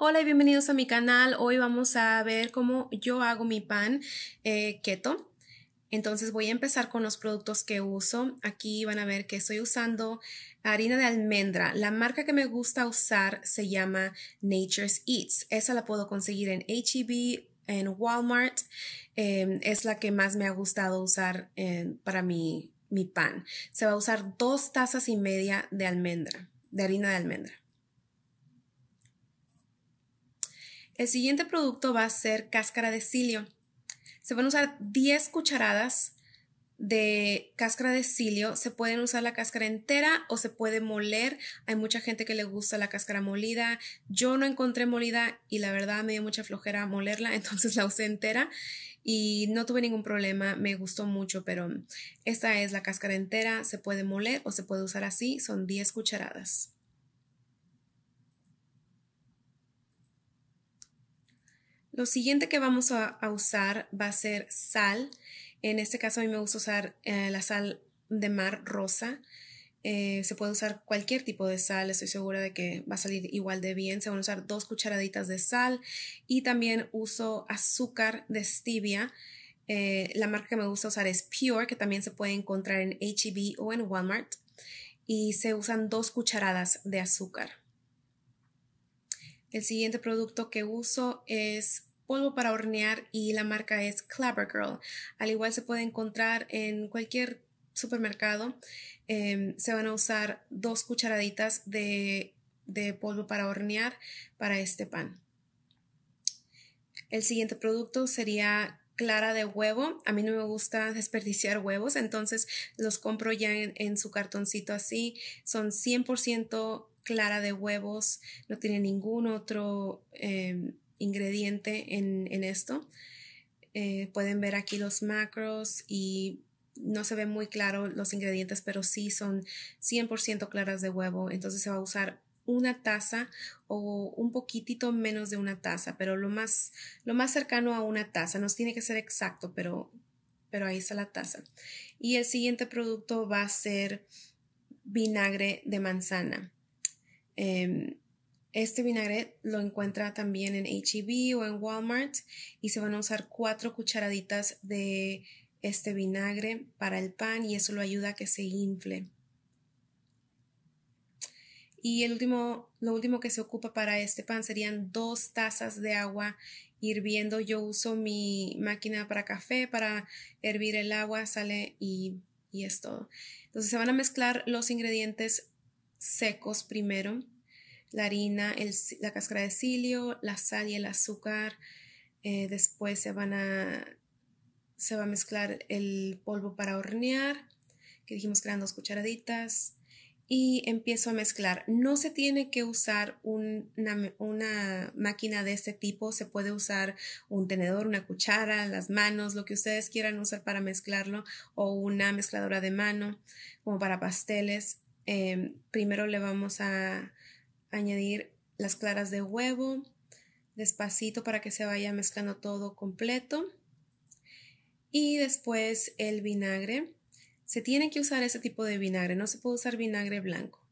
Hola y bienvenidos a mi canal. Hoy vamos a ver cómo yo hago mi pan keto. Entonces voy a empezar con los productos que uso. Aquí van a ver que estoy usando harina de almendra. La marca que me gusta usar se llama Nature's Eats. Esa la puedo conseguir en H-E-B, en Walmart. Es la que más me ha gustado usar para mi pan. Se va a usar 2 tazas y media de almendra, de harina de almendra. El siguiente producto va a ser cáscara de psyllium. Se van a usar 10 cucharadas de cáscara de psyllium. Se pueden usar la cáscara entera o se puede moler. Hay mucha gente que le gusta la cáscara molida. Yo no encontré molida y la verdad me dio mucha flojera molerla, entonces la usé entera y no tuve ningún problema. Me gustó mucho, pero esta es la cáscara entera. Se puede moler o se puede usar así. Son 10 cucharadas. Lo siguiente que vamos a usar va a ser sal. En este caso a mí me gusta usar la sal de mar rosa. Se puede usar cualquier tipo de sal. Estoy segura de que va a salir igual de bien. Se van a usar 2 cucharaditas de sal. Y también uso azúcar de stevia. La marca que me gusta usar es Pure, que también se puede encontrar en H-E-B o en Walmart. Y se usan 2 cucharadas de azúcar. El siguiente producto que uso es polvo para hornear y la marca es Clabber Girl. Al igual se puede encontrar en cualquier supermercado. Se van a usar 2 cucharaditas de polvo para hornear para este pan. El siguiente producto sería clara de huevo. A mí no me gusta desperdiciar huevos, entonces los compro ya en su cartoncito así. Son 100% clara de huevos, no tiene ningún otro ingrediente en esto. Pueden ver aquí los macros y no se ven muy claro los ingredientes, pero sí son 100% claras de huevo. Entonces se va a usar 1 taza o un poquitito menos de 1 taza, pero lo más cercano a 1 taza. No tiene que ser exacto, pero ahí está la taza. Y el siguiente producto va a ser vinagre de manzana. Este vinagre lo encuentra también en H-E-B o en Walmart y se van a usar 4 cucharaditas de este vinagre para el pan y eso lo ayuda a que se infle. Y lo último que se ocupa para este pan serían 2 tazas de agua hirviendo. Yo uso mi máquina para café para hervir el agua, sale y es todo. Entonces se van a mezclar los ingredientes secos primero: la harina, la cáscara de psyllium, la sal y el azúcar. Después se va a mezclar el polvo para hornear, que dijimos que eran 2 cucharaditas, y empiezo a mezclar. No se tiene que usar una máquina de este tipo. Se puede usar un tenedor, una cuchara, las manos, lo que ustedes quieran usar para mezclarlo, o una mezcladora de mano como para pasteles. Primero le vamos a añadir las claras de huevo despacito para que se vaya mezclando todo completo, y después el vinagre. Se tiene que usar ese tipo de vinagre, no se puede usar vinagre blanco.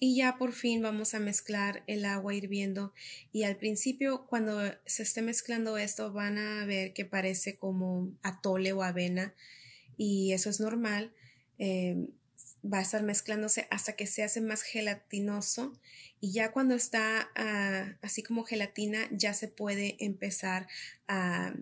Y ya por fin vamos a mezclar el agua hirviendo, y al principio cuando se esté mezclando esto van a ver que parece como atole o avena, y eso es normal. Va a estar mezclándose hasta que se hace más gelatinoso, y ya cuando está así como gelatina ya se puede empezar a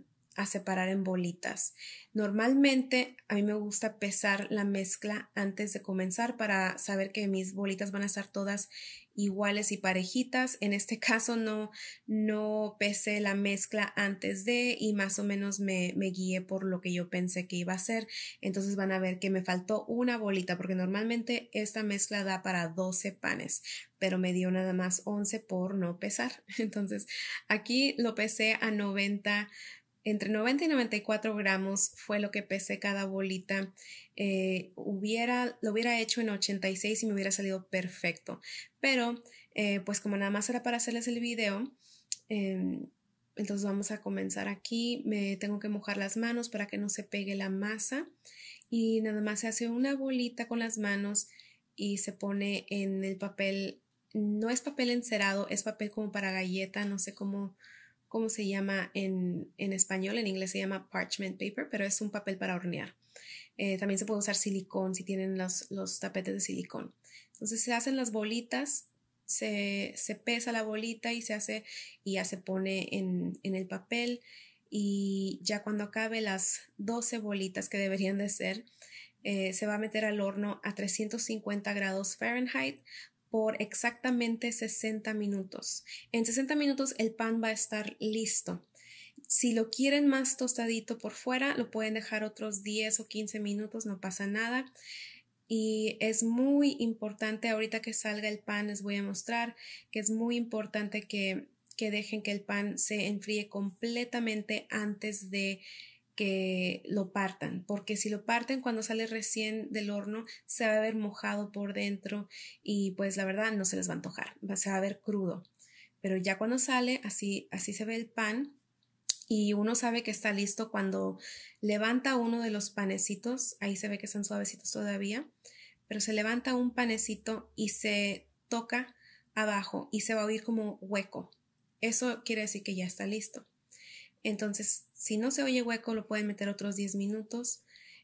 separar en bolitas. Normalmente a mí me gusta pesar la mezcla antes de comenzar para saber que mis bolitas van a estar todas iguales y parejitas. En este caso no pesé la mezcla antes de, y más o menos me guié por lo que yo pensé que iba a hacer. Entonces van a ver que me faltó una bolita, porque normalmente esta mezcla da para 12 panes, pero me dio nada más 11 por no pesar. Entonces aquí lo pesé a 90. Entre 90 y 94 gramos fue lo que pesé cada bolita. Lo hubiera hecho en 86 y me hubiera salido perfecto. Pero pues como nada más era para hacerles el video, entonces vamos a comenzar aquí. Me tengo que mojar las manos para que no se pegue la masa. Y nada más se hace una bolita con las manos y se pone en el papel no es papel encerado, es papel como para galleta, no sé cómo se llama en español, en inglés se llama parchment paper, pero es un papel para hornear. También se puede usar silicón si tienen los tapetes de silicón. Entonces se hacen las bolitas, se pesa la bolita y ya se pone en el papel, y ya cuando acabe las 12 bolitas que deberían de ser, se va a meter al horno a 350 grados Fahrenheit por exactamente 60 minutos. En 60 minutos el pan va a estar listo. Si lo quieren más tostadito por fuera, lo pueden dejar otros 10 o 15 minutos, no pasa nada. Y es muy importante, ahorita que salga el pan les voy a mostrar que es muy importante que dejen que el pan se enfríe completamente antes de que lo partan, porque si lo parten cuando sale recién del horno se va a ver mojado por dentro y pues la verdad no se les va a antojar, se va a ver crudo. Pero ya cuando sale así se ve el pan. Y uno sabe que está listo cuando levanta uno de los panecitos. Ahí se ve que están suavecitos todavía. Pero se levanta un panecito y se toca abajo y se va a oír como hueco. Eso quiere decir que ya está listo. Entonces, si no se oye hueco, lo pueden meter otros 10 minutos.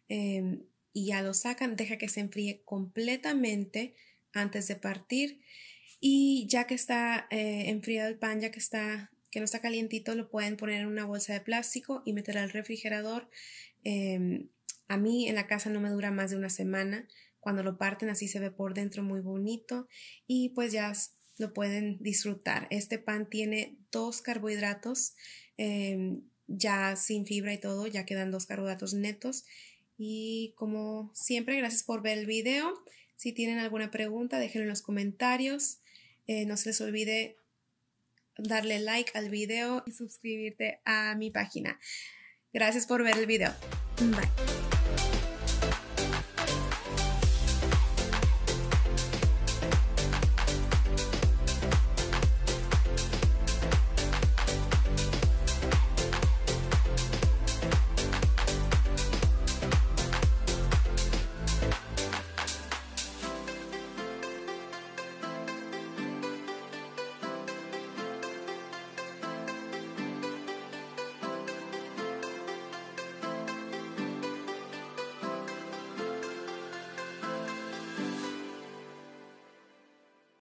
Y ya lo sacan. Deja que se enfríe completamente antes de partir. Y ya que está enfriado el pan, ya que está... que no está calientito, lo pueden poner en una bolsa de plástico y meter al refrigerador. A mí en la casa no me dura más de una semana. Cuando lo parten así se ve por dentro muy bonito y pues ya lo pueden disfrutar. Este pan tiene 2 carbohidratos, ya sin fibra y todo, ya quedan 2 carbohidratos netos. Y como siempre, gracias por ver el video. Si tienen alguna pregunta, déjenlo en los comentarios. No se les olvide darle like al video y suscribirte a mi página. Gracias por ver el video. Bye.